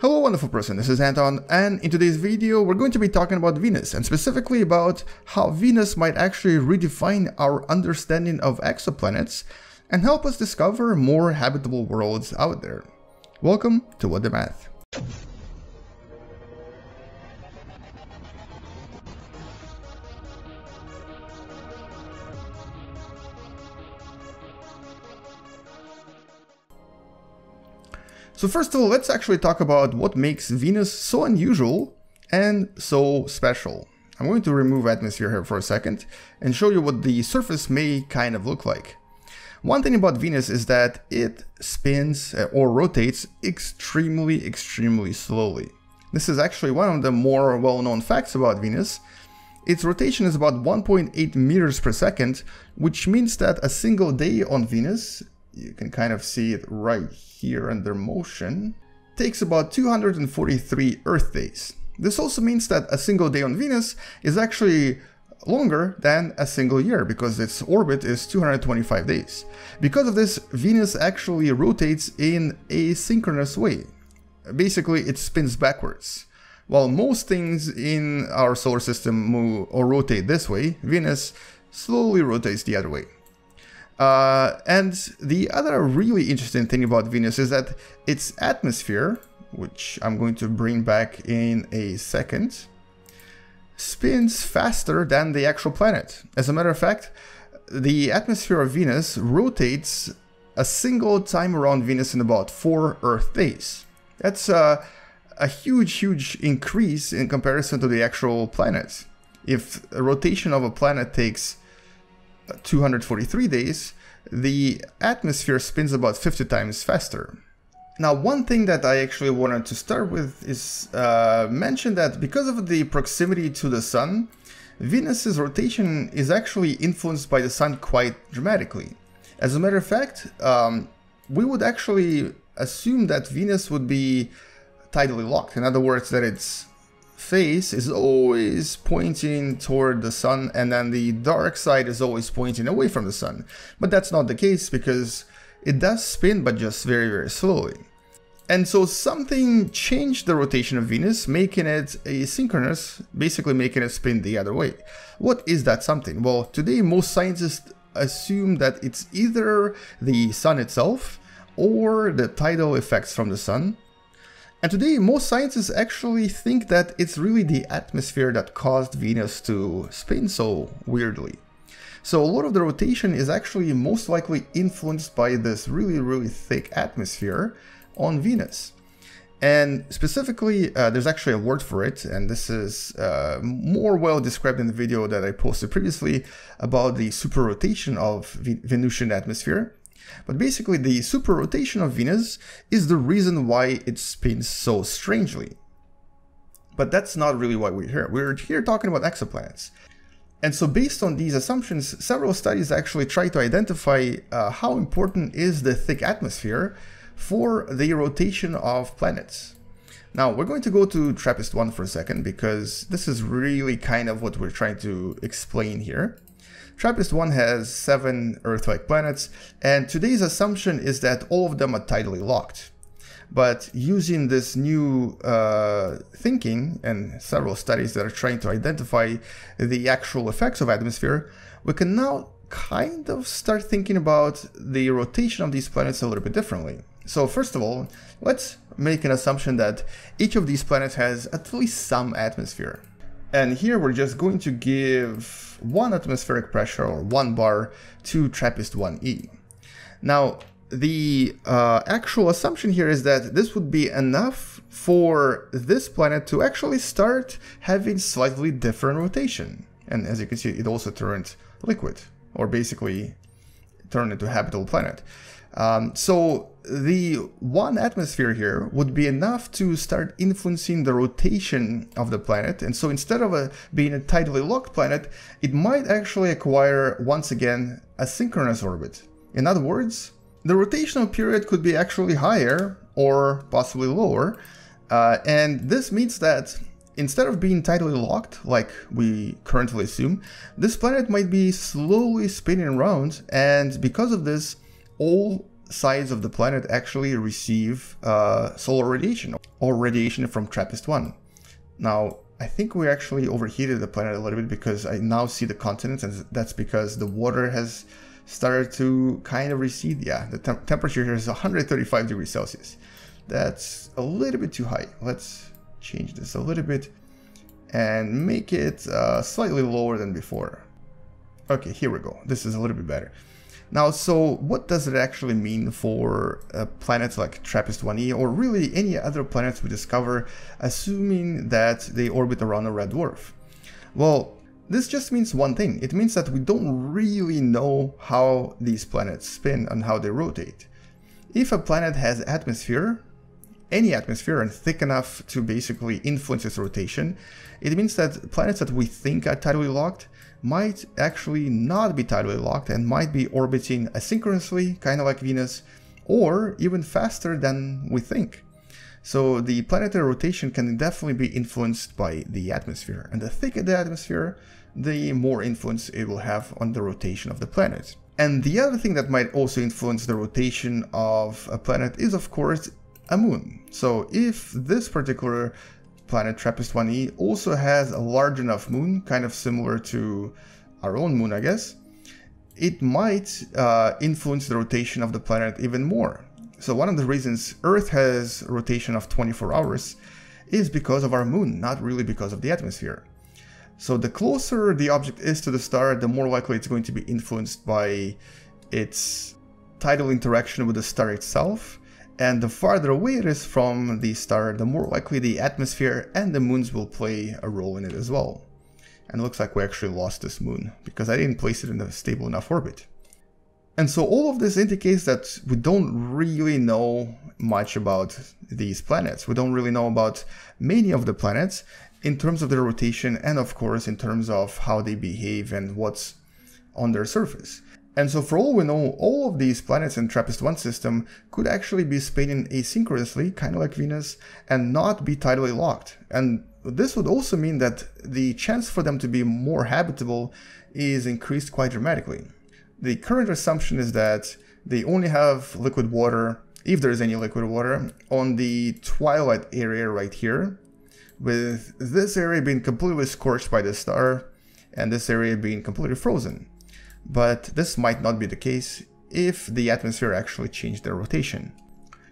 Hello wonderful person, this is Anton, and in today's video we're going to be talking about Venus, and specifically about how Venus might actually redefine our understanding of exoplanets and help us discover more habitable worlds out there. Welcome to What Da Math. So first of all, let's actually talk about what makes Venus so unusual and so special. I'm going to remove atmosphere here for a second and show you what the surface may kind of look like. One thing about Venus is that it spins or rotates extremely slowly. This is actually one of the more well-known facts about Venus. Its rotation is about 1.8 meters per second, which means that a single day on Venus, you can kind of see it right here under motion, takes about 243 Earth days. This also means that a single day on Venus is actually longer than a single year because its orbit is 225 days. Because of this, Venus actually rotates in a asynchronous way. Basically, it spins backwards. While most things in our solar system move or rotate this way, Venus slowly rotates the other way. And the other really interesting thing about Venus is that its atmosphere, which I'm going to bring back in a second, spins faster than the actual planet. As a matter of fact, the atmosphere of Venus rotates a single time around Venus in about 4 Earth days. That's a huge increase in comparison to the actual planet. If a rotation of a planet takes 243 days, the atmosphere spins about 50 times faster. Now, one thing that I actually wanted to start with is mention that because of the proximity to the Sun, Venus's rotation is actually influenced by the Sun quite dramatically. As a matter of fact, we would actually assume that Venus would be tidally locked. In other words, that it's face is always pointing toward the Sun, and then the dark side is always pointing away from the Sun. But that's not the case, because it does spin, but just very slowly. And so something changed the rotation of Venus, making it asynchronous, basically making it spin the other way. What is that something? Well, today most scientists assume that it's either the Sun itself or the tidal effects from the Sun. And today, most scientists actually think that it's really the atmosphere that caused Venus to spin so weirdly. So a lot of the rotation is actually most likely influenced by this really thick atmosphere on Venus. And specifically, there's actually a word for it, and this is more well described in the video that I posted previously about the superrotation of Venusian atmosphere. But basically, the superrotation of Venus is the reason why it spins so strangely. But that's not really why we're here. We're here talking about exoplanets. And so based on these assumptions, several studies actually try to identify how important is the thick atmosphere for the rotation of planets. Now, we're going to go to TRAPPIST-1 for a second, because this is really kind of what we're trying to explain here. TRAPPIST-1 has 7 Earth-like planets, and today's assumption is that all of them are tidally locked. But using this new thinking and several studies that are trying to identify the actual effects of atmosphere, we can now kind of start thinking about the rotation of these planets a little bit differently. So first of all, let's make an assumption that each of these planets has at least some atmosphere. And here we're just going to give 1 atmospheric pressure, or 1 bar, to TRAPPIST-1E. Now, the actual assumption here is that this would be enough for this planet to actually start having slightly different rotation. And as you can see, it also turned liquid, or basically turned into a habitable planet. So the 1 atmosphere here would be enough to start influencing the rotation of the planet. And so instead of being a tidally locked planet, it might actually acquire, once again, a synchronous orbit. In other words, the rotational period could be actually higher or possibly lower. And this means that instead of being tidally locked, like we currently assume, this planet might be slowly spinning around. And because of this, all sides of the planet actually receive solar radiation or radiation from TRAPPIST-1. Now, I think we actually overheated the planet a little bit because I now see the continents, and that's because the water has started to kind of recede. Yeah, the temperature here is 135 degrees Celsius. That's a little bit too high. Let's change this a little bit and make it slightly lower than before. Okay, here we go. This is a little bit better. Now, so what does it actually mean for planets like TRAPPIST-1E, or really any other planets we discover, assuming that they orbit around a red dwarf? Well, this just means one thing. It means that we don't really know how these planets spin and how they rotate. If a planet has atmosphere, any atmosphere, and thick enough to basically influence its rotation, it means that planets that we think are tidally locked might actually not be tidally locked and might be orbiting asynchronously, kind of like Venus, or even faster than we think. So the planetary rotation can definitely be influenced by the atmosphere, and the thicker the atmosphere, the more influence it will have on the rotation of the planet. And the other thing that might also influence the rotation of a planet is, of course, a moon. So if this particular planet TRAPPIST-1E also has a large enough moon, kind of similar to our own moon, I guess, it might influence the rotation of the planet even more. So one of the reasons Earth has a rotation of 24 hours is because of our moon, not really because of the atmosphere. So the closer the object is to the star, the more likely it's going to be influenced by its tidal interaction with the star itself. And the farther away it is from the star, the more likely the atmosphere and the moons will play a role in it as well. And it looks like we actually lost this moon because I didn't place it in a stable enough orbit. And so all of this indicates that we don't really know much about these planets. We don't really know about many of the planets in terms of their rotation and, of course, in terms of how they behave and what's on their surface. And so for all we know, all of these planets in TRAPPIST-1 system could actually be spinning asynchronously, kind of like Venus, and not be tidally locked. And this would also mean that the chance for them to be more habitable is increased quite dramatically. The current assumption is that they only have liquid water, if there is any liquid water, on the twilight area right here, with this area being completely scorched by the star and this area being completely frozen. But this might not be the case if the atmosphere actually changed their rotation.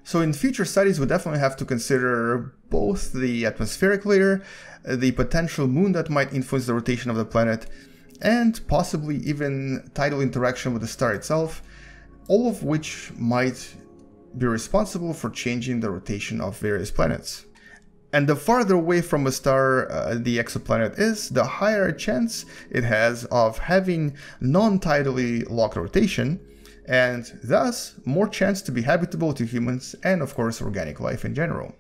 So in future studies, we definitely have to consider both the atmospheric layer, the potential moon that might influence the rotation of the planet, and possibly even tidal interaction with the star itself, all of which might be responsible for changing the rotation of various planets. And the farther away from a star the exoplanet is, the higher chance it has of having non-tidally locked rotation, and thus more chance to be habitable to humans and, of course, organic life in general.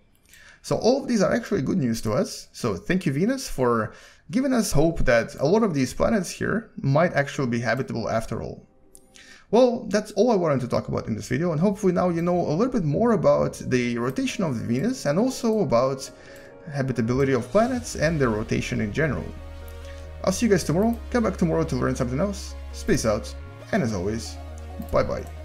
So all of these are actually good news to us. So thank you, Venus, for giving us hope that a lot of these planets here might actually be habitable after all. Well, that's all I wanted to talk about in this video, and hopefully now you know a little bit more about the rotation of Venus and also about habitability of planets and their rotation in general. I'll see you guys tomorrow. Come back tomorrow to learn something else. Space out, and as always, bye-bye.